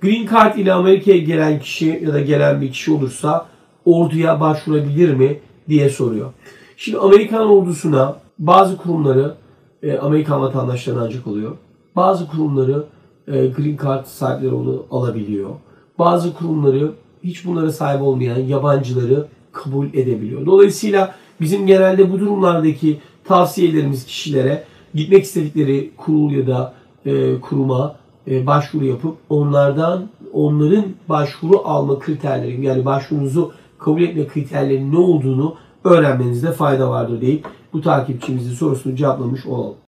Green Card ile Amerika'ya gelen kişi ya da gelen bir kişi olursa orduya başvurabilir mi diye soruyor. Şimdi Amerikan ordusuna bazı kurumları Amerikan vatandaşları ancak alıyor. Bazı kurumları Green Card sahipleri onu alabiliyor. Bazı kurumları hiç bunlara sahip olmayan yabancıları kabul edebiliyor. Dolayısıyla bizim genelde bu durumlardaki tavsiyelerimiz kişilere gitmek istedikleri kurul ya da kuruma başvuru yapıp onların başvuru alma kriterleri, yani başvurunuzu kabul etme kriterlerinin ne olduğunu öğrenmenizde fayda vardır deyip bu takipçimizin sorusunu cevaplamış olalım.